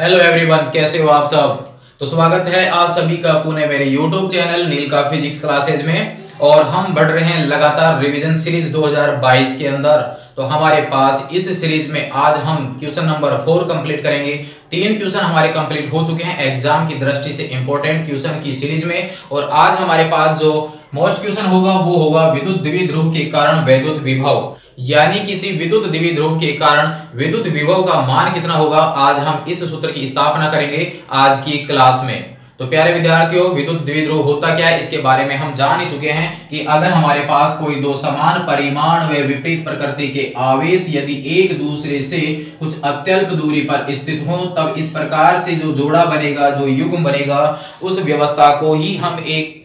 Hello everyone, कैसे हो आप सब। तो स्वागत है आप सभी का पुणे मेरे यूट्यूब चैनल नीलका फिजिक्स क्लासेज में। और हम बढ़ रहे हैं लगातार रिवीजन सीरीज 2022 के अंदर। तो हमारे पास इस सीरीज में आज हम क्वेश्चन नंबर 4 कंप्लीट करेंगे। 3 क्वेश्चन हमारे कंप्लीट हो चुके हैं एग्जाम की दृष्टि से इंपॉर्टेंट क्वेश्चन की सीरीज में। और आज हमारे पास जो मोस्ट क्वेश्चन होगा वो होगा विद्युत द्विध्रुव के कारण वैद्युत विभव, यानी किसी विद्युत द्विध्रुव के कारण विद्युत विभव का मान कितना होगा। आज हम इस सूत्र की स्थापना करेंगे आज की क्लास में। तो प्यारे विद्यार्थियों, विद्युत द्विध्रुव होता क्या है इसके बारे में हम जान ही चुके हैं कि अगर हमारे पास कोई दो समान परिमाण व विपरीत प्रकृति के आवेश यदि एक दूसरे से कुछ अत्यल्प दूरी पर स्थित हो, तब इस प्रकार से जो जोड़ा बनेगा, जो युग्म बनेगा, उस व्यवस्था को ही हम एक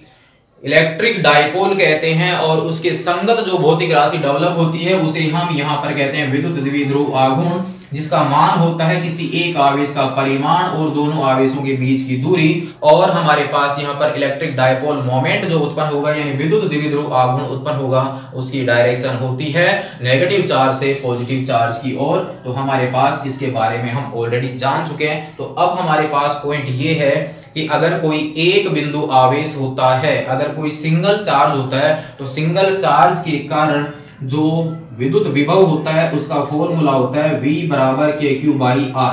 इलेक्ट्रिक डायपोल कहते हैं। और उसके संगत जो भौतिक राशि डेवलप होती है उसे हम यहाँ पर कहते हैं विद्युत द्विध्रुव आघूर्ण, जिसका मान होता है किसी एक आवेश का परिमाण और दोनों आवेशों के बीच की दूरी। और हमारे पास यहाँ पर इलेक्ट्रिक डायपोल मोमेंट जो उत्पन्न होगा, यानी विद्युत द्विध्रुव आघूर्ण उत्पन्न होगा, उसकी डायरेक्शन होती है नेगेटिव चार्ज से पॉजिटिव चार्ज की ओर। तो हमारे पास इसके बारे में हम ऑलरेडी जान चुके हैं। तो अब हमारे पास पॉइंट ये है कि अगर कोई एक बिंदु आवेश होता है, अगर कोई सिंगल चार्ज होता है, तो सिंगल चार्ज के कारण जो विद्युत विभव होता है उसका फॉर्मूला होता है V बराबर KQ बाई R,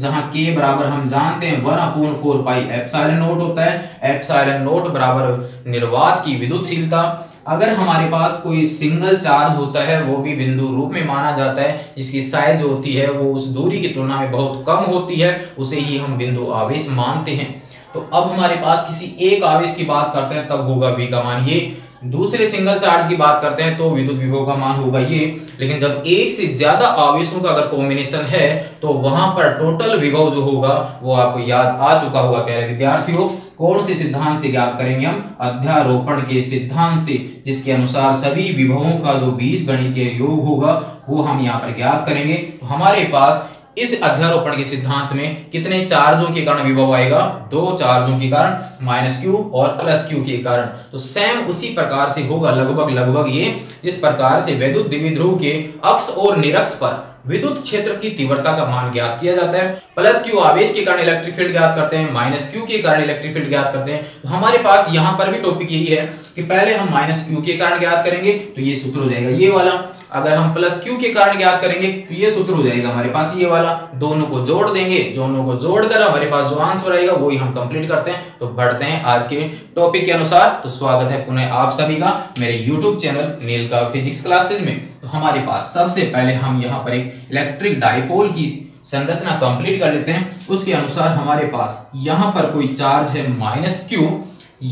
जहाँ K बराबर हम जानते हैं 1/4 पाई एप्सिलॉन नॉट होता है। एप्सिलॉन नॉट बराबर निर्वात की विद्युतशीलता। अगर हमारे पास कोई सिंगल चार्ज होता है वो भी बिंदु रूप में माना जाता है, जिसकी साइज होती है वो उस दूरी की तुलना में बहुत कम होती है, उसे ही हम बिंदु आवेश मानते हैं। तो अब हमारे पास किसी एक आवेश की बात करते हैं तब होगा V का मान ये, दूसरे सिंगल चार्ज की बात करते हैं तो विद्युत विभव का मान होगा ये। लेकिन जब एक से ज्यादा आवेशों का अगर कॉम्बिनेशन है तो वहां पर टोटल विभव जो होगा वो आपको याद आ चुका होगा। प्यारे विद्यार्थियों, कौन से सिद्धांत से ज्ञात करेंगे हम? अध्यारोपण के सिद्धांत से, जिसके अनुसार सभी विभवों का जो बीजगणितीय योग होगा वो हम यहाँ पर ज्ञात करेंगे। तो हमारे पास इस अध्यारोपण के सिद्धांत में कितने चार्जों के कारण विभव आएगा? 2 चार्जों के कारण, -q और +q के कारण। तो सेम उसी प्रकार से होगा लगभग ये, जिस प्रकार से विद्युत द्विध्रुव के अक्ष और निरक्ष पर विद्युत क्षेत्र की तीव्रता का मान ज्ञात किया जाता है। +q आवेश के कारण इलेक्ट्रिक फील्ड ज्ञात करते हैं, -q के कारण इलेक्ट्रिक फील्ड ज्ञात करते हैं। तो हमारे पास यहाँ पर भी टॉपिक यही है कि पहले हम -q के कारण ज्ञात करेंगे तो ये सूत्र हो जाएगा ये वाला। अगर हम +q के कारण ज्ञात करेंगे तो ये सूत्र हो जाएगा हमारे पास ये वाला। दोनों को जोड़ देंगे, दोनों को जोड़कर हमारे पास जो आंसर आएगा वही हम कंप्लीट करते हैं। तो बढ़ते हैं आज के टॉपिक के अनुसार। तो स्वागत है पुनः आप सभी का मेरे यूट्यूब चैनल नीलका फिजिक्स क्लासेज में। तो हमारे पास सबसे पहले हम यहाँ पर एक इलेक्ट्रिक डायपोल की संरचना कंप्लीट कर लेते हैं। उसके अनुसार हमारे पास यहाँ पर कोई चार्ज है -q,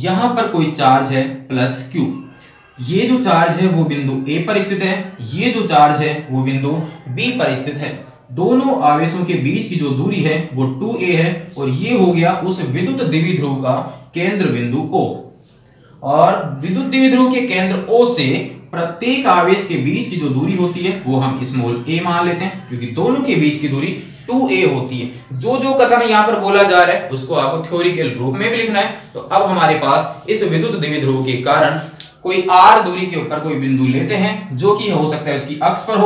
यहाँ पर कोई चार्ज है +q। ये जो चार्ज है वो बिंदु A पर स्थित है, ये जो चार्ज है वो बिंदु B पर स्थित है। दोनों आवेशों के बीच की जो दूरी है वो 2a है, और ये हो गया उस विद्युत द्विध्रुव का केंद्र बिंदु O। और विद्युत द्विध्रुव के केंद्र O से प्रत्येक आवेश के बीच की जो दूरी होती है वो हम स्मॉल a मान लेते हैं, क्योंकि दोनों के बीच की दूरी 2a होती है। जो कथन यहाँ पर बोला जा रहा है उसको आपको थ्योरिकल रूप में भी लिखना है। तो अब हमारे पास इस विद्युत द्विध्रुव के कारण कोई r दूरी के ऊपर कोई बिंदु लेते हैं, जो कि हो सकता है उसकी अक्ष पर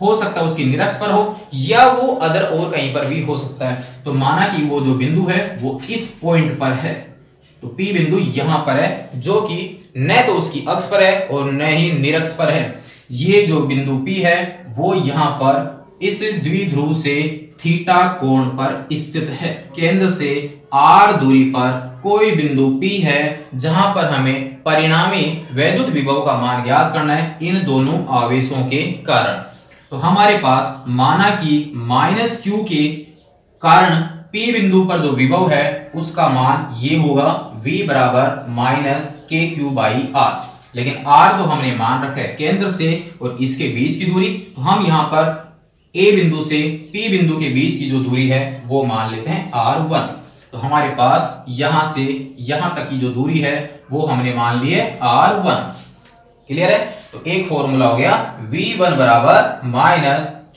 हो सकता है उसकी निरक्ष पर हो, या वो अदर और कहीं पर भी हो सकता है। तो माना कि वो जो बिंदु है वो इस पॉइंट पर है, तो P बिंदु यहां पर है, जो कि न तो उसकी अक्ष पर है और न ही निरक्ष पर है। ये जो बिंदु P है वो यहां पर इस द्विध्रुव से थीटा कोण पर स्थित है। केंद्र से r दूरी पर कोई बिंदु P है जहां पर हमें परिणामी वैद्युत विभव का मान ज्ञात करना है इन दोनों आवेशों के कारण। तो हमारे पास माना कि -q के कारण P बिंदु पर जो विभव है उसका मान ये होगा V बराबर -kq बाई R। लेकिन R तो हमने मान रखा है केंद्र से और इसके बीच की दूरी, तो हम यहाँ पर A बिंदु से P बिंदु के बीच की जो दूरी है वो मान लेते हैं R1। तो हमारे पास यहाँ से यहाँ तक की जो दूरी है वो हमने मान लिए R1। क्लियर है? तो एक फॉर्मूला हो गया V1 बराबर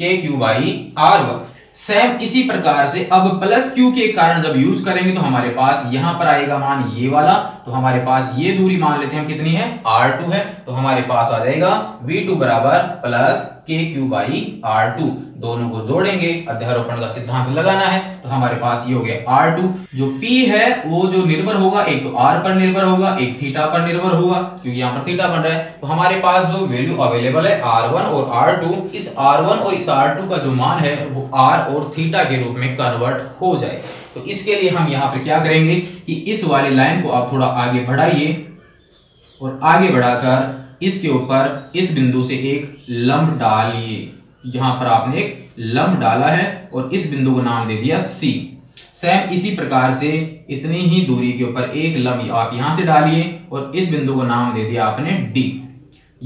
-kq बाई R1। सेम इसी प्रकार से अब +q के कारण जब यूज करेंगे तो हमारे पास यहां पर आएगा मान ये वाला। तो हमारे पास ये दूरी मान लेते हैं कितनी है, R2 है। तो हमारे पास आ जाएगा V2 बराबर +kq बाई R2। दोनों को जोड़ेंगे, अध्यारोपण का सिद्धांत लगाना है। तो हमारे पास ये हो गया R2। जो P है वो जो निर्भर होगा, एक तो R पर निर्भर होगा, एक थीटा पर निर्भर होगा, क्योंकि यहाँ पर थीटा बन रहा है। तो हमारे पास जो वैल्यू अवेलेबल है R1 और R2, इस R1 और इस R2 का जो मान है वो R और थीटा के रूप में कन्वर्ट हो जाए। तो इसके लिए हम यहाँ पर क्या करेंगे कि इस वाली लाइन को आप थोड़ा आगे बढ़ाइए और आगे बढ़ाकर इसके ऊपर इस बिंदु से एक लंब डालिए। यहाँ पर आपने एक लंब डाला है और इस बिंदु को नाम दे दिया C। सेम इसी प्रकार से इतनी ही दूरी के ऊपर एक लंब आप यहाँ से डालिए और इस बिंदु को नाम दे दिया आपने D।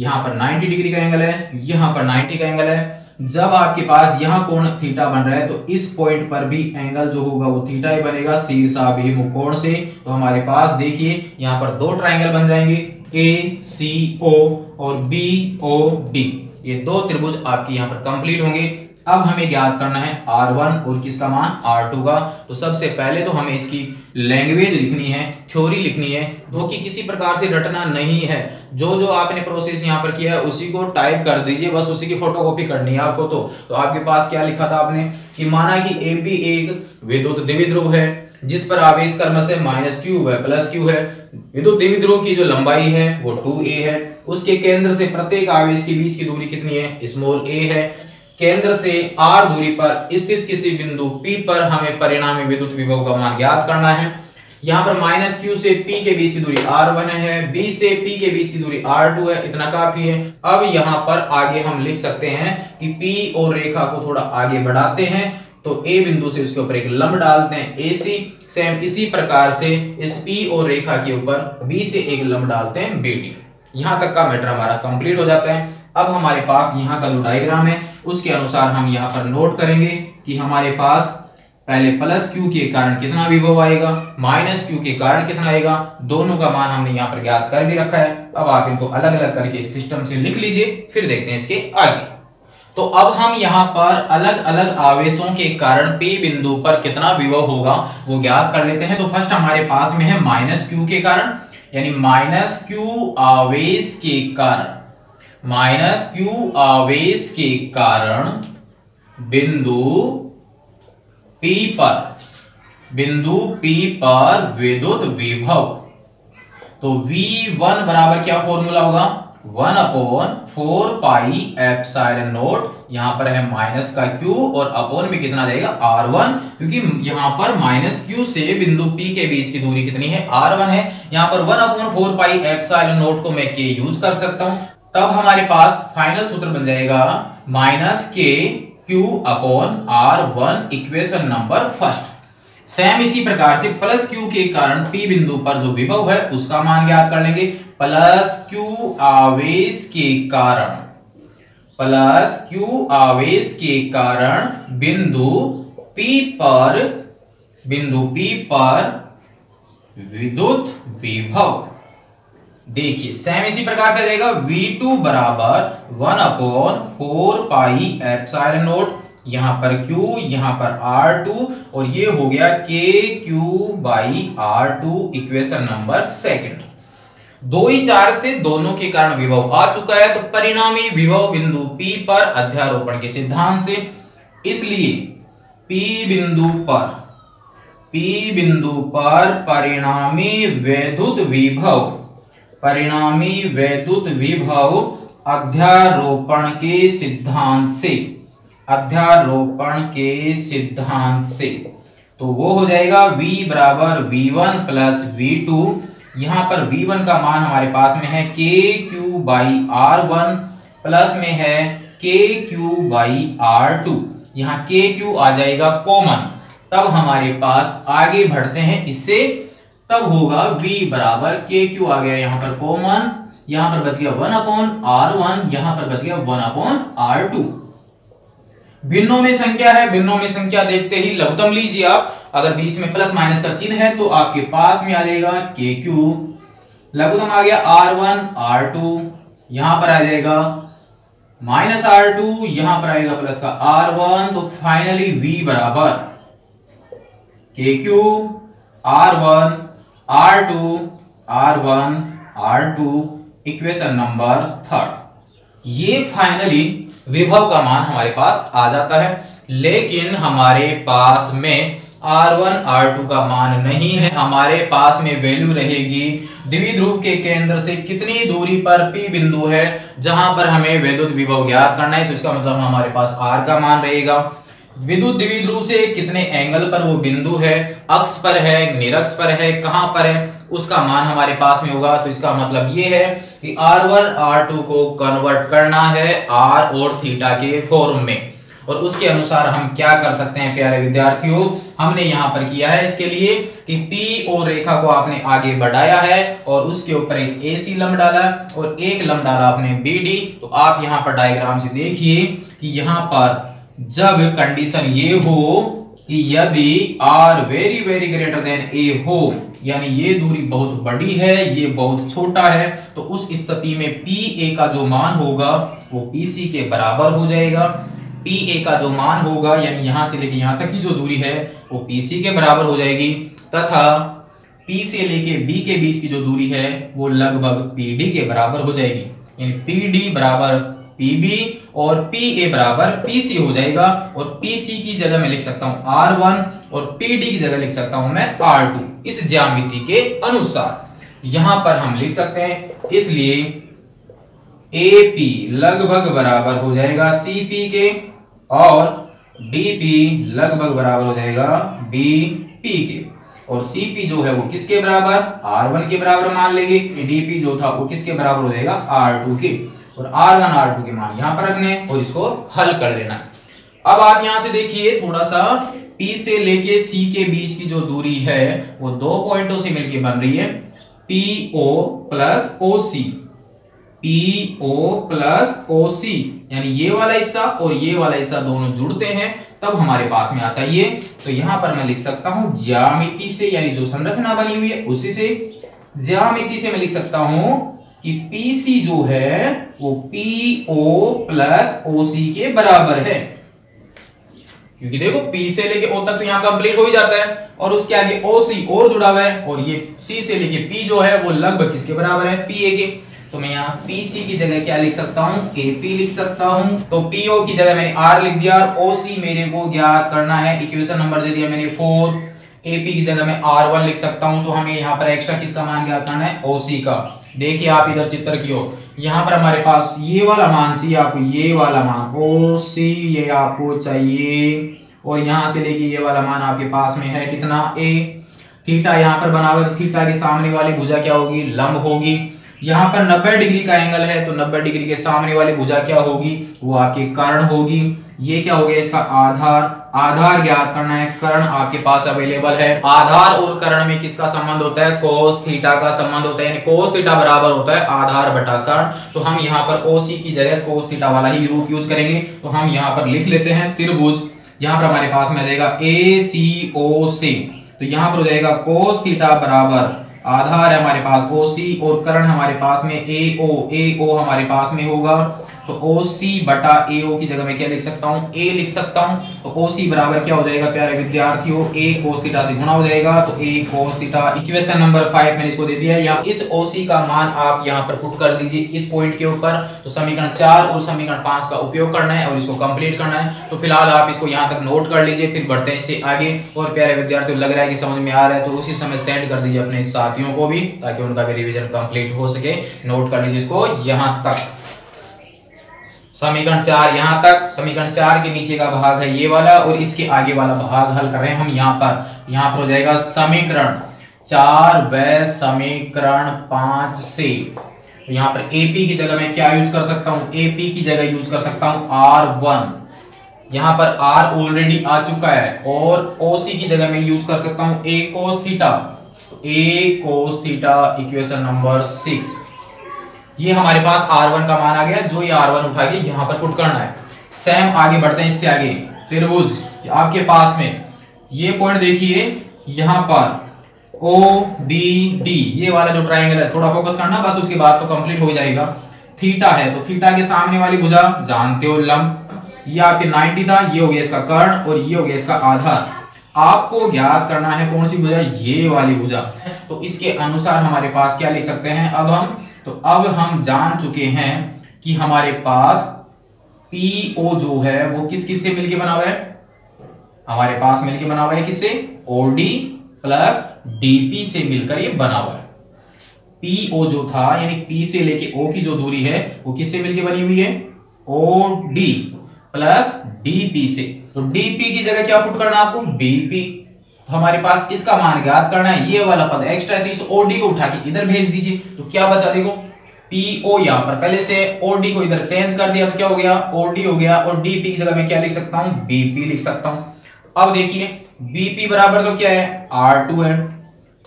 यहाँ पर 90 डिग्री का एंगल है, यहाँ पर 90 का एंगल है। जब आपके पास यहाँ कोण थीटा बन रहा है तो इस पॉइंट पर भी एंगल जो होगा वो थीटा ही बनेगा शीर्षाभिमुख से। तो हमारे पास देखिए यहाँ पर दो ट्राइंगल बन जाएंगे, ए सी ओ और बी ओ डी। ये दो त्रिभुज आपके यहाँ पर कंप्लीट होंगे। अब हमें ज्ञात करना है R1 और किसका मान R2 का। तो सबसे पहले तो हमें इसकी लैंग्वेज लिखनी है, थ्योरी लिखनी है, जो कि किसी प्रकार से रटना नहीं है। जो आपने प्रोसेस यहाँ पर किया है उसी को टाइप कर दीजिए, बस उसी की फोटोकॉपी करनी है आपको। तो आपके पास क्या लिखा था आपने कि माना कि AB एक विद्युत द्विध्रुव है जिस पर आवेश कर्म से -q व +q है। विद्युत द्विध्रुव की जो लंबाई है वो 2a है। उसके केंद्र से प्रत्येक आवेश के बीच की दूरी कितनी है, स्मॉल a है। केंद्र से r दूरी पर स्थित किसी बिंदु p पर हमें परिणामी विद्युत विभव का मान ज्ञात करना है। यहाँ पर -q से p के बीच की दूरी r1 है, b से p के बीच की दूरी r2 है। इतना काफी है। अब यहाँ पर आगे हम लिख सकते हैं कि p और रेखा को थोड़ा आगे बढ़ाते हैं तो a बिंदु से उसके ऊपर एक लंब डालते हैं ac। सेम इसी प्रकार से इस p और रेखा के ऊपर b से एक लंब डालते हैं bd। यहाँ तक का मैटर हमारा कंप्लीट हो जाता है। अब हमारे पास यहाँ का जो डायग्राम है उसके अनुसार हम यहाँ पर नोट करेंगे कि हमारे पास पहले +q के कारण कितना विभव आएगा, -q के कारण कितना आएगा। दोनों का मान हमने यहाँ पर ज्ञात कर भी रखा है। अब आप इनको अलग अलग करके सिस्टम से लिख लीजिए, फिर देखते हैं इसके आगे। तो अब हम यहाँ पर अलग अलग आवेशों के कारण P बिंदु पर कितना विभव होगा वो ज्ञात कर लेते हैं। तो फर्स्ट हमारे पास में है -q के कारण, यानी -q आवेश के कारण, -q आवेश के कारण बिंदु p पर विद्युत विभव। तो v1 बराबर क्या फॉर्मूला होगा, 1/4 पाई एप्सिलॉन नॉट। यहाँ पर है माइनस का q और अपोन में कितना जाएगा r1, क्योंकि यहाँ पर -q से बिंदु p के बीच की दूरी कितनी है r1 है। यहाँ पर 1/4 पाई एप्सिलॉन नॉट को मैं k यूज कर सकता हूँ। तब हमारे पास फाइनल सूत्र बन जाएगा -kq/r1 equation number first. Same इसी प्रकार से +q के कारण p बिंदु पर जो विभव है उसका मान ज्ञात कर लेंगे। +q आवेश के कारण बिंदु p पर विद्युत विभव। देखिए सेम इसी प्रकार से जाएगा v2 बराबर 1/4 पाई एप्सिलॉन नॉट। यहाँ पर q, यहाँ पर r2 और ये हो गया kq/r2 इक्वेशन नंबर सेकंड। दो ही चार्ज थे, दोनों के कारण विभव आ चुका है। तो परिणामी विभव बिंदु p पर अध्यारोपण के सिद्धांत से, इसलिए p बिंदु पर परिणामी वैद्युत विभव अध्यारोपण के सिद्धांत से तो वो हो जाएगा v बराबर v1 प्लस v2। यहाँ पर v1 का मान हमारे पास में है kq/r1 प्लस में है kq/r2। यहाँ kq आ जाएगा कॉमन। तब हमारे पास आगे बढ़ते हैं इससे, तब होगा v बराबर kq आ गया यहाँ पर कॉमन, यहाँ पर बच गया 1/r1, यहाँ पर बच गया 1/r2। भिन्नों में संख्या है, भिन्नों में संख्या देखते ही लघुत्तम लीजिए आप। अगर बीच में प्लस माइनस का चिन्ह है तो आपके पास में आ जाएगा kq, लघुत्तम आ गया r1 r2, यहाँ पर आ जाएगा -r2, यहाँ पर आएगा प्लस का r1। तो फाइनली v बराबर kq r1 r2 equation number third. ये फाइनली विभव का मान हमारे पास आ जाता है, लेकिन हमारे पास में R1, R2 का मान नहीं है। हमारे पास में वैल्यू रहेगी द्विध्रुव के केंद्र से कितनी दूरी पर P बिंदु है जहां पर हमें विद्युत विभव ज्ञात करना है, तो इसका मतलब हमारे पास R का मान रहेगा। विद्युत द्विध्रुव से कितने एंगल पर वो बिंदु है, अक्ष पर है, निरक्ष पर है, कहां पर है, उसका मान हमारे पास में होगा। तो इसका मतलब ये है कि R1 R2 को कन्वर्ट करना है R और थीटा के फॉर्म में, और उसके अनुसार हम क्या कर सकते हैं प्यारे विद्यार्थियों, हमने यहाँ पर किया है इसके लिए कि P और रेखा को आपने आगे बढ़ाया है और उसके ऊपर एक AC लंब डाला और एक लंब डाला आपने BD। तो आप यहाँ पर डायग्राम से देखिए कि यहाँ पर जब कंडीशन ये हो कि यदि R very very greater than A हो, यानी ये दूरी बहुत बड़ी है, ये बहुत छोटा है, तो उस स्थिति में PA का जो मान होगा वो PC के बराबर हो जाएगा। PA का जो मान होगा, यानी यहाँ से लेके यहाँ तक की जो दूरी है वो PC के बराबर हो जाएगी, तथा P से लेके B के बीच की जो दूरी है वो लगभग PD के बराबर हो जाएगी, यानी PD बराबर PB और PA बराबर PC हो जाएगा। और PC की जगह मैं लिख सकता हूँ R1 और PD की जगह लिख सकता हूँ मैं R2। इस ज्यामिति के अनुसार यहाँ पर हम लिख सकते हैं, इसलिए AP लगभग बराबर हो जाएगा CP के और DP लगभग बराबर हो जाएगा BP के, और CP जो है वो किसके बराबर, R1 के बराबर मान लेंगे, DP जो था वो किसके बराबर हो जाएगा, R2 के। और R1 R2 के मान यहाँ पर रखने और इसको हल कर लेना। अब आप यहाँ से देखिए थोड़ा सा, P से लेके C के बीच की जो दूरी है वो दो पॉइंटों से मिलके बन रही है PO plus OC, PO plus OC, यानी ये वाला हिस्सा और ये वाला हिस्सा दोनों जुड़ते हैं तब हमारे पास में आता है ये। तो यहाँ पर मैं लिख सकता हूँ ज्यामिति से, यानी जो संरचना बनी हुई है उसी से, ज्यामिति से मैं लिख सकता हूँ कि PC जो है वो PO प्लस OC के बराबर है, क्योंकि देखो P से लेके O तक तो यहाँ कंप्लीट हो ही जाता है और उसके आगे OC और जुड़ा हुआ है, और ये C से लेके P जो है वो लगभग किसके बराबर है, PA के। तो मैं यहाँ PC की जगह क्या लिख सकता हूँ, AP लिख सकता हूँ। तो PO की जगह मैंने R लिख दिया, OC मेरे को ज्ञात करना है, इक्वेशन नंबर दे दिया मैंने 4। AP की जगह मैं R1 लिख सकता हूँ, तो हमें यहाँ पर एक्स्ट्रा किसका मान ज्ञात करना है, OC का। देखिए आप इधर चित्र की हो, यहाँ पर हमारे पास ये वाला मान चाहिए आपको, ये वाला मान OC ये आपको चाहिए, और यहाँ से लेके ये वाला मान आपके पास में है कितना, A। थीटा यहाँ पर बना हुआ है, थीटा के सामने वाली भुजा क्या होगी, लंब होगी। यहाँ पर 90 डिग्री का एंगल है, तो 90 डिग्री के सामने वाली भुजा क्या होगी, वो आपके कर्ण होगी। ये क्या हो गया इसका आधार, आधार ज्ञात करना है, कर्ण आपके पास अवेलेबल है। आधार और कर्ण में किसका संबंध होता है, कोस थीटा का संबंध होता है, यानी कोस थीटा बराबर होता है आधार बटा कर्ण। तो हम यहाँ पर OC की जगह कोस थीटा वाला ही रूप यूज करेंगे, तो हम यहाँ पर लिख लेते हैं त्रिभुज। यहाँ पर हमारे पास में आ जाएगा ACOC, तो यहाँ पर हो जाएगा कोस थीटा बराबर, आधार है हमारे पास OC और कर्ण हमारे पास में AO, AO हमारे पास में होगा। तो OC बटा AO की जगह मैं क्या लिख सकता हूँ, A लिख सकता हूँ। तो OC बराबर क्या हो जाएगा प्यारे विद्यार्थियों, A cos थीटा से गुणा हो जाएगा, तो A cos theta. Equation number 5 मैंने इसको दे दिया है। यहाँ इस OC का मान आप यहाँ पर पुट कर दीजिए इस पॉइंट के ऊपर। तो समीकरण 4 और समीकरण 5 का उपयोग करना है और इसको कंप्लीट करना है। तो फिलहाल आप इसको यहाँ तक नोट कर लीजिए, फिर बढ़ते हैं इससे आगे। और प्यारे विद्यार्थियों लग रहा है कि समझ में आ रहा है तो उसी समय सेंड कर दीजिए अपने साथियों को भी, ताकि उनका भी रिविजन कंप्लीट हो सके। नोट कर लीजिए इसको, यहाँ तक समीकरण 4, यहाँ तक समीकरण 4 के नीचे का भाग है ये वाला, और इसके आगे वाला भाग हल कर रहे हैं हम। यहाँ पर हो जाएगा समीकरण 4 व समीकरण 5 से। तो यहाँ पर AP की जगह मैं क्या यूज कर सकता हूँ, AP की जगह यूज कर सकता हूँ R1। यहाँ पर R ऑलरेडी आ चुका है, और OC की जगह मैं यूज कर सकता हूँ A cos थीटा, तो A cos theta equation number 6। ये हमारे पास R1 का मान आ गया, जो ये R1 उठा के यहाँ पर पुट करना है। सेम आगे बढ़ते हैं इससे आगे, त्रिभुज आपके पास में ये पॉइंट देखिए, यहाँ पर OBD ये वाला जो ट्रायंगल है, थोड़ा फोकस करना बस, उसके बाद तो कंप्लीट हो जाएगा। थीटा है तो थीटा के सामने वाली भुजा जानते हो, लंब। ये आपके 90 था, ये हो गया इसका कर्ण और ये हो गया इसका आधार। आपको ज्ञात करना है कौन सी भुजा, ये वाली भुजा। तो इसके अनुसार हमारे पास क्या लिख सकते हैं अब हम, तो अब हम जान चुके हैं कि हमारे पास पीओ जो है वो किस किस से मिलके बना हुआ है, हमारे पास मिलके बना हुआ है किससे, ओडी प्लस डीपी से मिलकर ये बना हुआ है। पीओ जो था यानी पी से लेके ओ की जो दूरी है वो किससे मिलके बनी हुई है, ओडी प्लस डीपी से। तो डीपी की जगह क्या पुट करना है आपको, बीपी। तो हमारे पास इसका मान ज्ञात करना है, ये वाला पद एक्स्ट्रा है तो इस ओडी को उठा के इधर भेज दीजिए। तो क्या बचा देखो, पीओ यहां पर पहले से ओडी को इधर चेंज कर दिया तो क्या हो गया, ओडी हो गया। और डीपी की जगह मैं क्या लिख सकता हूं, बीपी लिख सकता हूं। अब देखिए बीपी बराबर तो क्या है, आर टू है।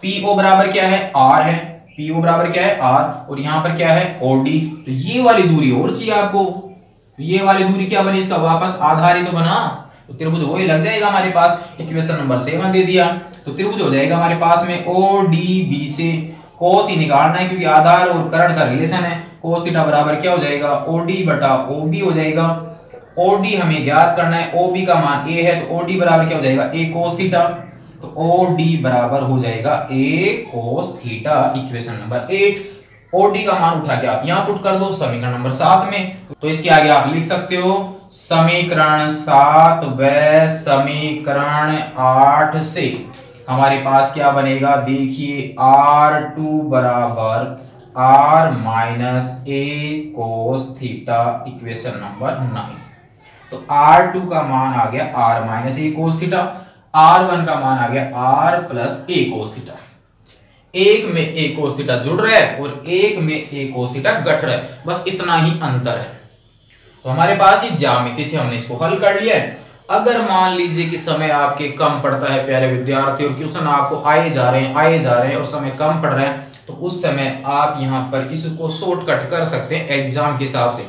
पीओ बराबर क्या है, आर है। पीओ बराबर क्या है, आर। और यहां पर क्या है, ओडी। तो ये वाली दूरी और चाहिए आपको, ये वाली दूरी क्या बनी, इसका वापस आधार ही तो बना, तो त्रिभुज वही लग जाएगा हमारे पास। इक्वेशन नंबर 7 दे दिया तो त्रिभुज हो जाएगा हमारे पास में ओडीबी से। कोस ही निकालना है क्योंकि आधार और कर्ण का रिलेशन है। कोस थीटा बराबर क्या हो जाएगा, ओडी बटा ओबी हो जाएगा। ओडी हमें ज्ञात करना है, ओबी का मान ए है तो ओडी बराबर क्या हो जाएगा, ए कोस थीटा। तो ओडी बराबर हो जाएगा A cos theta, equation number 8। OD का मान उठा के आप यहां पुट कर दो समीकरण नंबर 7 में। तो इसके आगे आप लिख सकते हो समीकरण 7 व समीकरण 8 से हमारे पास क्या बनेगा, देखिए R2 बराबर R minus A cos theta, equation number 9। तो R2 का मान आ गया R minus A cos theta, R1 का मान आ गया R plus A cos theta. एक में ए कोस थीटा जुड़ रहा है और एक में ए कोस थीटा घट रहा है, बस इतना ही अंतर है। तो हमारे पास ये ज्यामिति से हमने इसको हल कर लिया है। अगर मान लीजिए कि समय आपके कम पड़ता है प्यारे विद्यार्थी, और क्वेश्चन आपको आए जा रहे हैं और समय कम पड़ रहे हैं, तो उस समय आप यहाँ पर इसको शॉर्टकट कर सकते हैं एग्जाम के हिसाब से।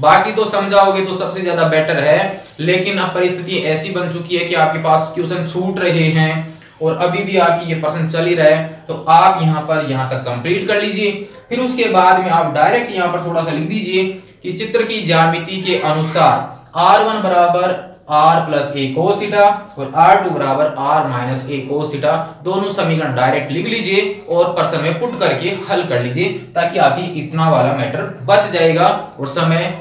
बाकी तो समझाओगे तो सबसे ज्यादा बेटर है, लेकिन अब परिस्थिति ऐसी बन चुकी है कि आपके पास क्वेश्चन छूट रहे हैं और अभी भी आपकी ये पर्सन चल ही रहा है, तो आप यहाँ तक कंप्लीट कर लीजिए। फिर उसके बाद में आप डायरेक्ट यहाँ पर थोड़ा सा लिख दीजिए कि चित्र की ज्यामिति के अनुसार R1 बराबर R plus A cos theta और R2 बराबर R minus A cos theta, दोनों समीकरण डायरेक्ट लिख लीजिए और पर्सन में पुट करके हल कर लीजिए, ताकि आपकी इतना वाला मैटर बच जाएगा और समय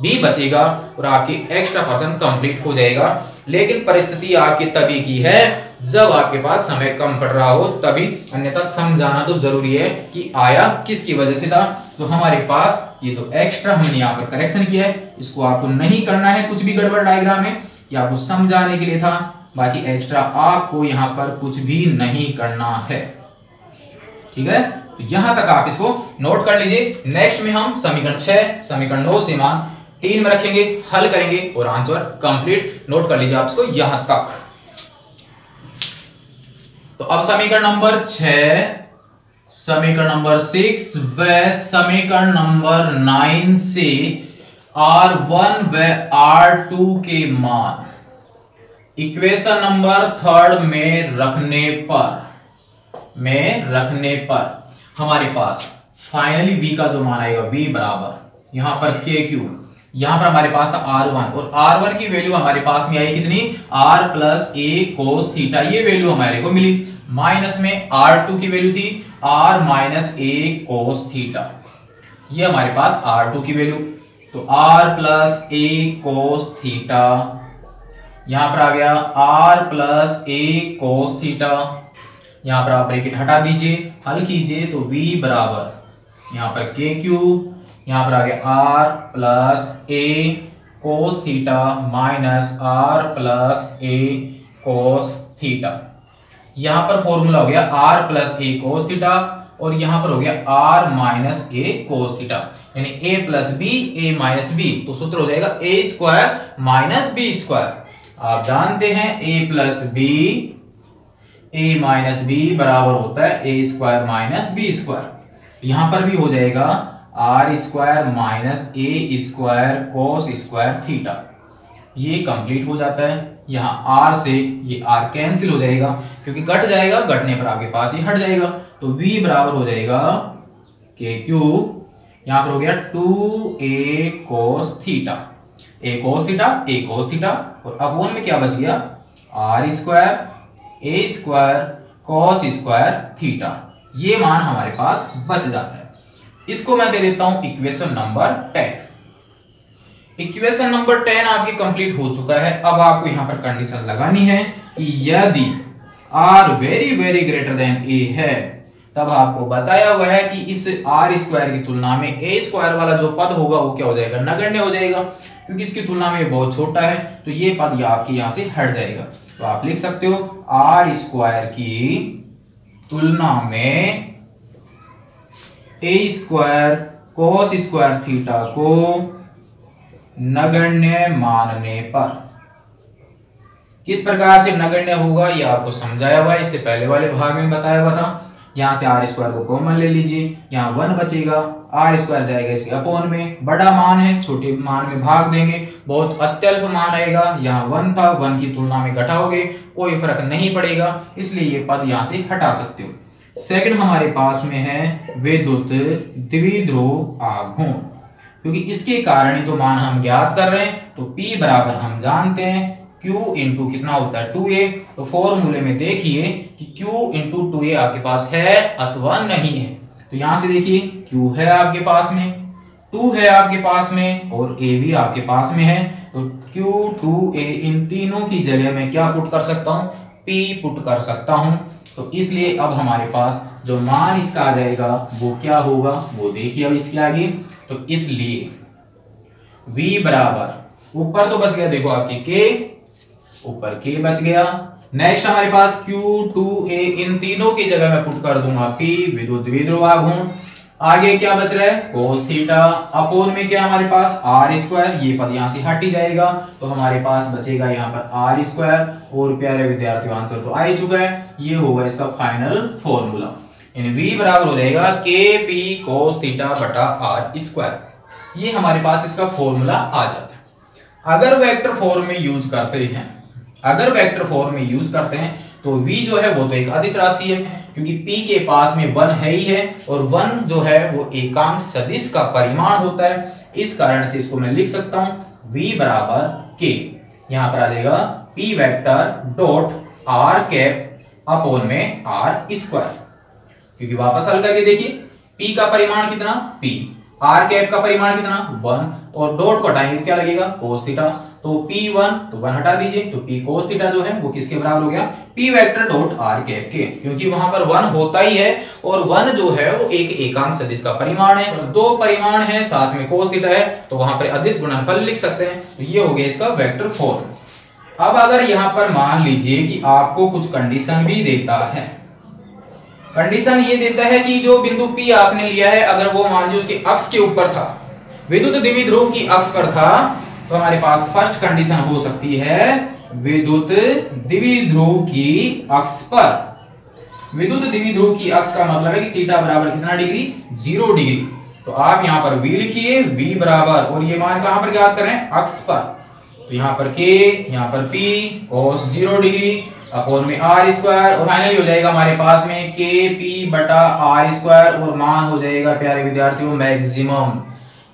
भी बचेगा और आपकी एक्स्ट्रा पर्सन कंप्लीट हो जाएगा। लेकिन परिस्थिति आपकी तभी की है जब आपके पास समय कम पड़ रहा हो तभी, अन्यथा समझाना तो जरूरी है कि आया किसकी वजह से था। तो हमारे पास ये जो एक्स्ट्रा हमने यहाँ पर करेक्शन किया है इसको आपको नहीं करना है, कुछ भी गड़बड़ डायग्राम में, ये आपको समझाने के लिए था। बाकी एक्स्ट्रा आपको यहाँ पर कुछ भी नहीं करना है, ठीक है। तो यहाँ तक आप इसको नोट कर लीजिए। नेक्स्ट में हम समीकरण 6 समीकरण 9 से मान 3 में रखेंगे, हल करेंगे और आंसर कंप्लीट। नोट कर लीजिए आप इसको यहाँ तक। तो अब समीकरण नंबर 6 समीकरण नंबर 6 व समीकरण नंबर 9 से R1 व R2 के मान इक्वेशन नंबर 3 में रखने पर हमारे पास फाइनली V का जो मान आएगा, V बराबर यहां पर KQ, यहां पर हमारे पास था R1 और R1 की वैल्यू हमारे पास में आई कितनी, R plus A cos theta, ये वैल्यू हमारे को मिली। माइनस में R2 की वैल्यू थी R minus A cos theta, ये हमारे पास R2 की वैल्यू। तो R plus A cos theta, यहां पर आ गया R plus A cos theta. यहां पर आप ब्रैकेट हटा दीजिए, हल कीजिए तो V बराबर यहां पर KQ, यहां पर आ गया R plus A cos theta minus R plus A cos theta. यहाँ पर फॉर्मूला हो गया R plus A cos theta और यहाँ पर हो गया R minus A cos theta, यानी A plus B A minus B. तो सूत्र हो जाएगा A square minus B square. आप जानते हैं A plus B A minus B बराबर होता है A square minus B square. यहाँ पर भी हो जाएगा R square minus A square cos square theta, ये कंप्लीट हो जाता है। यहाँ R से ये R कैंसिल हो जाएगा क्योंकि कट जाएगा, कटने पर आपके पास ये हट जाएगा। तो V बराबर हो जाएगा KQ, यहाँ पर हो गया 2A cos theta, A cos theta A cos theta, और अपॉन में क्या बच गया R square A square cos square theta, ये मान हमारे पास बच जाता है। इसको मैं दे देता हूँ इक्वेशन नंबर 10। इक्वेशन नंबर 10 आपकी कंप्लीट हो चुका है। अब आपको यहाँ पर कंडीशन लगानी है कि यदि r very very greater than a है, तब आपको बताया हुआ है कि इस r स्क्वायर की तुलना में a स्क्वायर वाला जो पद होगा वो क्या हो जाएगा, नगण्य हो जाएगा, क्योंकि इसकी तुलना में बहुत छोटा है, तो ये पद आपके यहाँ से हट जाएगा। तो आप लिख सकते हो r स्क्वायर की तुलना में a square cos square theta को नगण्य मानने पर। किस प्रकार से नगण्य होगा ये आपको समझाया हुआ है, इससे पहले वाले भाग में बताया हुआ था। यहाँ से आर स्क्वायर को कॉमन ले लीजिए, यहाँ वन बचेगा, आर स्क्वायर जाएगा इसके अपोन में, बड़ा मान है छोटे मान में भाग देंगे, बहुत अत्यल्प मान रहेगा, यहाँ वन था, वन की तुलना में घटाओगे कोई फर्क नहीं पड़ेगा, इसलिए ये पद यहाँ से हटा सकते हो। सेकंड हमारे पास में है विद्युत द्विध्रुव आघूर्ण, क्योंकि इसके कारण ही तो मान हम ज्ञात कर रहे हैं, तो P बराबर हम जानते हैं Q इंटू कितना होता है 2A। तो फॉर्मूले में देखिए कि Q इंटू 2A आपके पास है अथवा नहीं है, तो यहां से देखिए Q है आपके पास में, 2 है आपके पास में और A भी आपके पास में है, तो Q 2A इन तीनों की जगह में क्या पुट कर सकता हूँ, P पुट कर सकता हूँ। तो इसलिए अब हमारे पास जो मान इसका आ जाएगा वो क्या होगा वो देखिए अब इसके आगे। तो इसलिए v बराबर ऊपर तो बच गया देखो आपके k, ऊपर k बच गया, नेक्स्ट हमारे पास q 2a इन तीनों की जगह मैं पुट कर दूंगा p विद्युत द्विध्रुव आघूर्ण, आगे क्या बच रहा है cos थीटा, अपोन में क्या हमारे पास r स्क्वायर, ये पद यहाँ से हट ही जाएगा, तो हमारे पास बचेगा यहाँ पर r स्क्वायर। और प्यारे विद्यार्थियों आंसर तो आ ही चुका है, ये होगा इसका फाइनल फॉर्मूला, यानी v बराबर हो जाएगा kp cos थीटा बटा r स्क्वायर, ये हमारे पास इसका फॉर्मूला आ जाता है। अगर वेक्टर फॉर्म में यूज करते हैं, अगर वेक्टर फॉर्म में यूज करते हैं तो v जो है वो तो एक अदिश राशि है, क्योंकि p के पास में 1 है ही है, और 1 जो है वो एकांश सदिश का परिमाण होता है, इस कारण से इसको मैं लिख सकता हूं v बराबर k, यहाँ पर आ जाएगा p vector dot r cap upon में r स्क्वायर, क्योंकि वापस हल करके देखिए p का परिमाण कितना p, r कैप का परिमाण कितना 1, और डॉट को हटाएंगे तो क्या लगेगा cos थीटा, तो p1 तो 1 हटा दीजिए, तो p cos थीटा जो है वो किसके बराबर हो गया p vector dot r cap के, क्योंकि वहां पर 1 होता ही है और 1 जो है वो एक एकांश सदिश का परिमाण है, दो परिमाण है साथ में cos थीटा है, तो वहां पर अदिश गुणनफल लिख सकते हैं। तो ये हो गया इसका वेक्टर फॉर्म। अब अगर यहां पर मान लीजिए कि आपको कुछ कंडीशन भी देता है, कंडीशन ये देता है कि जो बिंदु P आपने लिया है अगर वो मान लीजिए उसके अक्ष के ऊपर था, विद्युत द्विध्रुव की अक्ष पर था, तो हमारे पास फर्स्ट कंडीशन हो सकती है विद्युत द्विध्रुव की अक्ष पर। विद्युत द्विध्रुव की अक्ष का मतलब है कि थीटा बराबर कितना डिग्री 0 डिग्री, तो आप यहाँ पर v लिखिए, v बराबर, और ये मान कहाँ पर ज्ञात करें अक्ष पर, तो यहाँ पर k, यहाँ पर p cos 0 डिग्री अपोन में आर स्क्वायर, और फाइनली हो जाएगा हमारे पास में के पी बटा आर स्क्वायर, और मान हो जाएगा प्यारे विद्यार्थियों मैक्सिमम,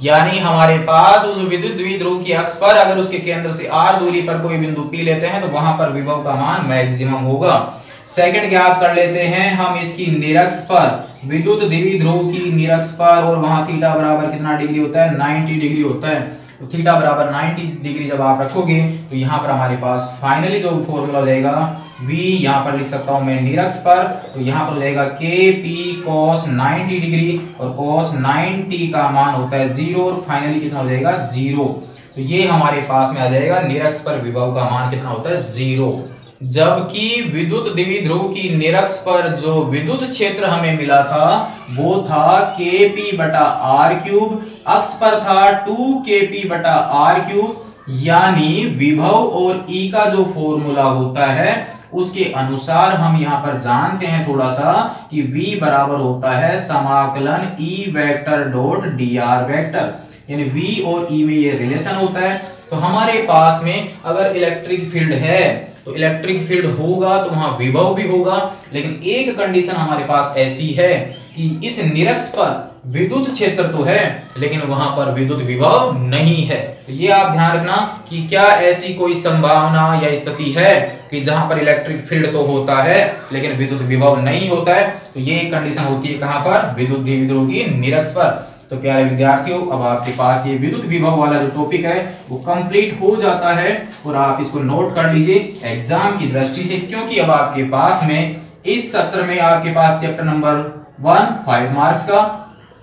यानी हमारे पास विद्युत द्विध्रुव की अक्ष पर अगर उसके केंद्र से आर दूरी पर कोई बिंदु पी लेते हैं तो वहां पर विभव का मान मैक्सिमम होगा। सेकंड ज्ञात कर लेते हैं हम इसकी निरक्ष पर, विद्युत द्विध्रुव की निरक्ष पर, और वहां थीटा बराबर कितना डिग्री होता है 90 डिग्री होता है, तो थीटा बराबर 90 डिग्री जब आप रखोगे तो यहाँ पर हमारे पास फाइनली जो फॉर्मूला हो जाएगा v, यहाँ पर लिख सकता हूँ मैं निरक्ष पर, तो यहाँ पर हो जाएगा के पी cos 90 डिग्री, और cos 90 का मान होता है 0, और फाइनली कितना हो जाएगा 0, तो ये हमारे पास में आ जाएगा निरक्ष पर विभव का मान कितना होता है 0। जबकि विद्युत द्विध्रुव की निरक्ष पर जो विद्युत क्षेत्र हमें मिला था वो था kp बटा आर क्यूब, अक्ष पर था 2kp बटा आर क्यूब, यानी विभव और ई का जो फॉर्मूला होता है उसके अनुसार हम यहाँ पर जानते हैं थोड़ा सा कि v बराबर होता है समाकलन e vector dot dr vector, यानी v और e में ये रिलेशन होता है। तो हमारे पास में अगर इलेक्ट्रिक फील्ड है तो इलेक्ट्रिक फील्ड होगा तो वहां विभव भी होगा, लेकिन एक कंडीशन हमारे पास ऐसी है कि इस निरक्ष पर विद्युत क्षेत्र तो है लेकिन वहां पर विद्युत विभव नहीं है। तो ये आप ध्यान रखना कि क्या ऐसी कोई संभावना या स्थिति है कि जहां पर इलेक्ट्रिक फील्ड तो होता है लेकिन विद्युत विभव नहीं होता है, तो ये कंडीशन होती है कहां पर विद्युत द्विध्रुव की निरक्ष पर। तो प्यारे विद्यार्थियों, अब आपके पास ये विद्युत विभव वाला जो टॉपिक है वो कंप्लीट हो जाता है और आप इसको नोट कर लीजिए एग्जाम की दृष्टि से, क्योंकि अब आपके पास में इस सत्र में आपके पास चैप्टर नंबर 1 5 मार्क्स का,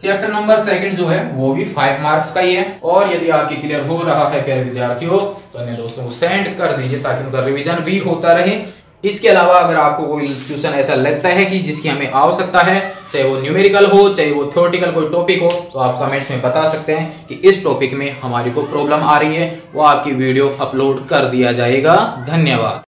चैप्टर नंबर 2 जो है वो भी 5 मार्क्स का ही है। और यदि आपके क्लियर हो रहा है प्यारे विद्यार्थियों तो इन्हें दोस्तों को सेंड कर दीजिए ताकि उनका रिवीजन भी होता रहे। इसके अलावा अगर आपको कोई ट्यूशन ऐसा लगता है कि जिसकी हमें आवश्यकता है, चाहे वो न्यूमेरिकल हो चाहे वो थ्योरेटिकल कोई टॉपिक हो, तो आप कमेंट्स में बता सकते हैं कि इस टॉपिक में हमारी को प्रॉब्लम आ रही है, वो आपकी वीडियो अपलोड कर दिया जाएगा। धन्यवाद।